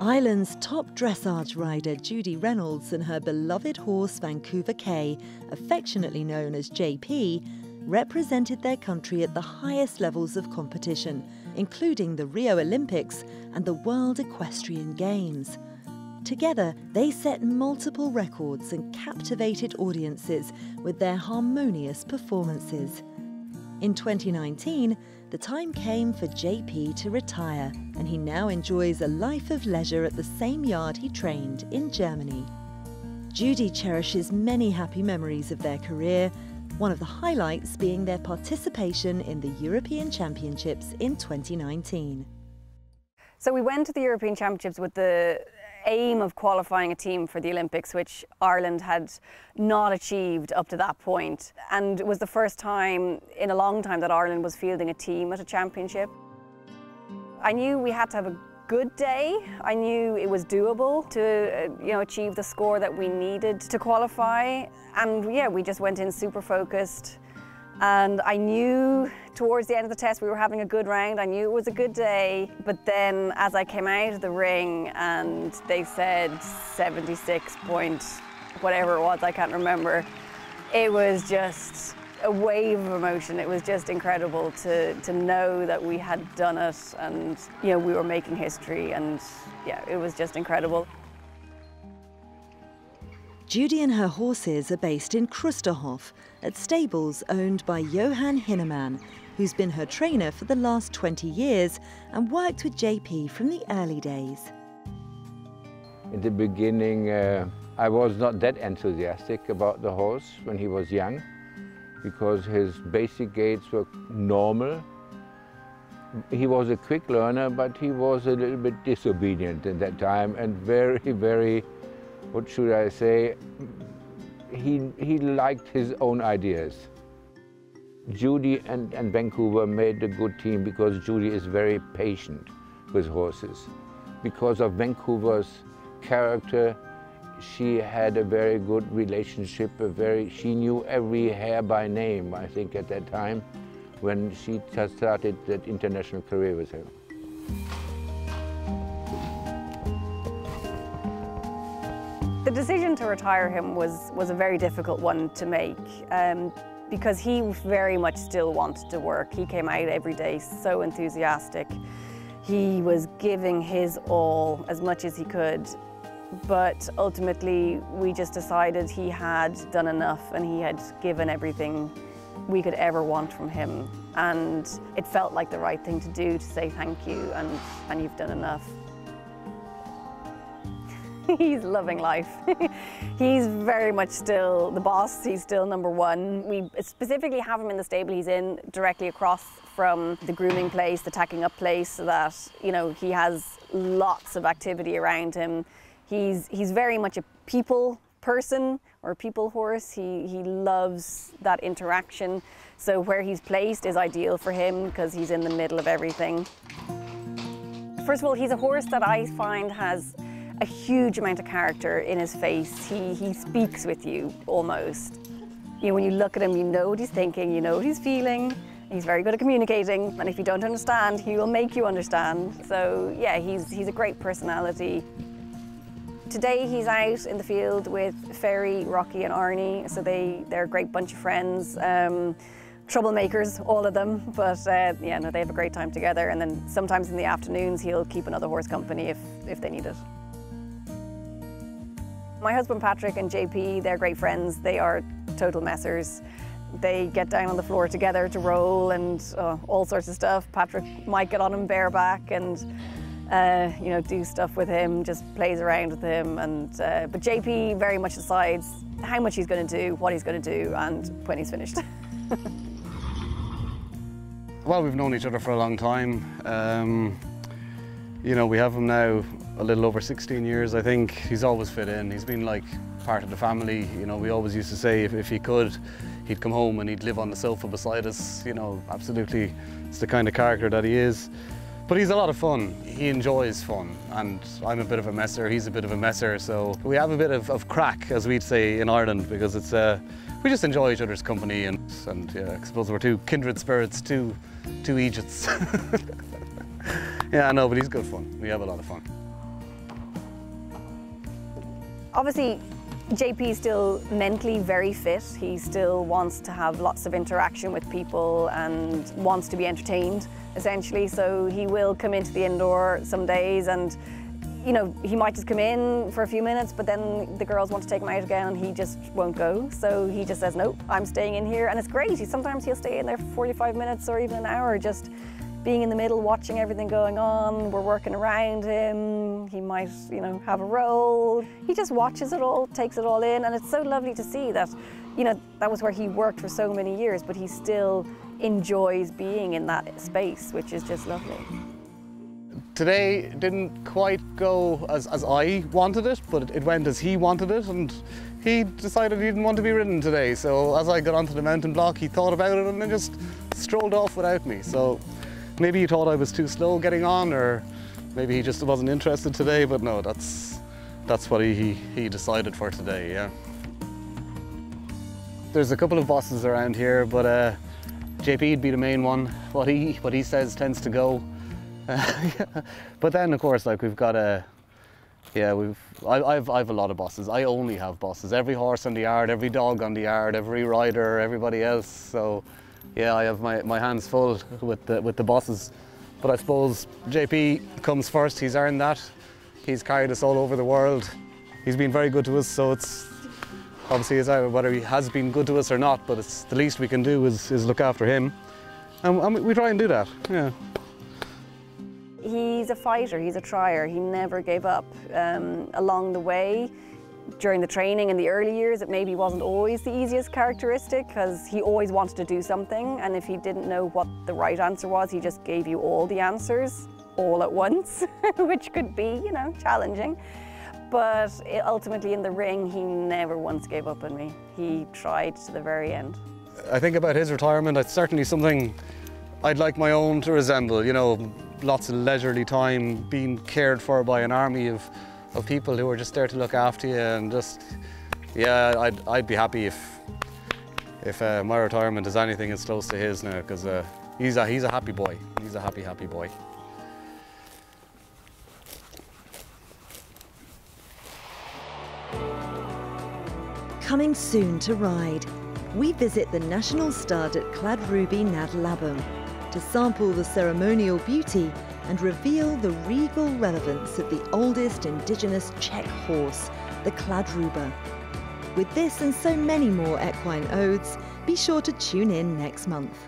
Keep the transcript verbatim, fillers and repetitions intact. Ireland's top dressage rider Judy Reynolds and her beloved horse Vancouver K, affectionately known as J P, represented their country at the highest levels of competition, including the Rio Olympics and the World Equestrian Games. Together, they set multiple records and captivated audiences with their harmonious performances. In twenty nineteen, the time came for J P to retire, and he now enjoys a life of leisure at the same yard he trained in Germany. Judy cherishes many happy memories of their career, one of the highlights being their participation in the European Championships in twenty nineteen. So we went to the European Championships with the aim of qualifying a team for the Olympics, which Ireland had not achieved up to that point, and it was the first time in a long time that Ireland was fielding a team at a championship. I knew we had to have a good day. I knew it was doable to you know, achieve the score that we needed to qualify, and yeah, we just went in super focused. And I knew towards the end of the test we were having a good round. I knew it was a good day. But then as I came out of the ring and they said seventy-six point whatever it was, I can't remember, it was just a wave of emotion. It was just incredible to, to know that we had done it, and you know, we were making history, and yeah, it was just incredible. Judy and her horses are based in Krusterhof, at stables owned by Johann Hinnemann, who's been her trainer for the last twenty years and worked with J P from the early days. In the beginning, uh, I was not that enthusiastic about the horse when he was young, because his basic gaits were normal. He was a quick learner, but he was a little bit disobedient at that time, and very, very what should I say, he, he liked his own ideas. Judy and, and Vancouver made a good team because Judy is very patient with horses. Because of Vancouver's character, she had a very good relationship, a very, she knew every hair by name, I think, at that time, when she just started that international career with him. The decision to retire him was, was a very difficult one to make, um, because he very much still wanted to work. He came out every day so enthusiastic. He was giving his all as much as he could, but ultimately we just decided he had done enough and he had given everything we could ever want from him. And it felt like the right thing to do, to say thank you and, and you've done enough. He's loving life. He's very much still the boss. He's still number one. We specifically have him in the stable he's in, directly across from the grooming place, the tacking up place, so that you know he has lots of activity around him. He's he's very much a people person, or a people horse. He he loves that interaction. So where he's placed is ideal for him because he's in the middle of everything. First of all, he's a horse that I find has a huge amount of character in his face. He, he speaks with you, almost. You know, when you look at him, you know what he's thinking, you know what he's feeling. He's very good at communicating, and if you don't understand, he will make you understand. So yeah, he's, he's a great personality. Today he's out in the field with Fairy, Rocky and Arnie, so they, they're a great bunch of friends. Um, troublemakers, all of them, but uh, yeah, no, they have a great time together, and then sometimes in the afternoons he'll keep another horse company if, if they need it. My husband Patrick and J P, they're great friends. They are total messers. They get down on the floor together to roll and uh, all sorts of stuff. Patrick might get on him bareback and uh, you know, do stuff with him, just plays around with him. And uh, but J P very much decides how much he's going to do, what he's going to do, and when he's finished. Well, we've known each other for a long time. Um, you know, we have him now a little over sixteen years, I think. He's always fit in. He's been like part of the family. You know, we always used to say if, if he could, he'd come home and he'd live on the sofa beside us. You know, absolutely, it's the kind of character that he is. But he's a lot of fun. He enjoys fun, and I'm a bit of a messer, he's a bit of a messer, so we have a bit of, of crack, as we'd say in Ireland, because it's uh, we just enjoy each other's company, and, and yeah, I suppose we're two kindred spirits, two, two Egypts. Yeah, no, but he's good fun. We have a lot of fun. Obviously, J P's still mentally very fit. He still wants to have lots of interaction with people and wants to be entertained, essentially. So he will come into the indoor some days and, you know, he might just come in for a few minutes, but then the girls want to take him out again and he just won't go. So he just says, no, I'm staying in here. And it's great. He, sometimes he'll stay in there for forty-five minutes or even an hour, just being in the middle, watching everything going on. We're working around him. He might, you know, have a roll. He just watches it all, takes it all in. And it's so lovely to see that, you know, that was where he worked for so many years, but he still enjoys being in that space, which is just lovely. Today didn't quite go as, as I wanted it, but it went as he wanted it, and he decided he didn't want to be ridden today. So as I got onto the mountain block, he thought about it and then just strolled off without me. So maybe he thought I was too slow getting on, or maybe he just wasn't interested today, but no, that's, that's what he, he decided for today, yeah. There's a couple of bosses around here, but uh, J P'd be the main one. What he, what he says tends to go. Uh, yeah. But then, of course, like we've got a, yeah, we've. I, I've I've a lot of bosses. I only have bosses. Every horse on the yard, every dog on the yard, every rider, everybody else. So, yeah, I have my my hands full with the with the bosses. But I suppose J P comes first. He's earned that. He's carried us all over the world. He's been very good to us. So it's obviously it's either whether he has been good to us or not. But it's the least we can do is is look after him, and, and we try and do that. Yeah. He's a fighter, he's a trier, he never gave up. Um, along the way, during the training in the early years, it maybe wasn't always the easiest characteristic because he always wanted to do something, and if he didn't know what the right answer was, he just gave you all the answers all at once, which could be, you know, challenging. But it, ultimately in the ring, he never once gave up on me. He tried to the very end. I think about his retirement, it's certainly something I'd like my own to resemble, you know, lots of leisurely time being cared for by an army of, of people who are just there to look after you, and just, yeah, I'd, I'd be happy if if uh, my retirement is anything as close to his now, because uh, he's, a, he's a happy boy. He's a happy, happy boy. Coming soon to RIDE, we visit the National Stud at Clad Ruby, Nadalabum, to sample the ceremonial beauty and reveal the regal relevance of the oldest indigenous Czech horse, the Kladruber. With this and so many more equine odes, be sure to tune in next month.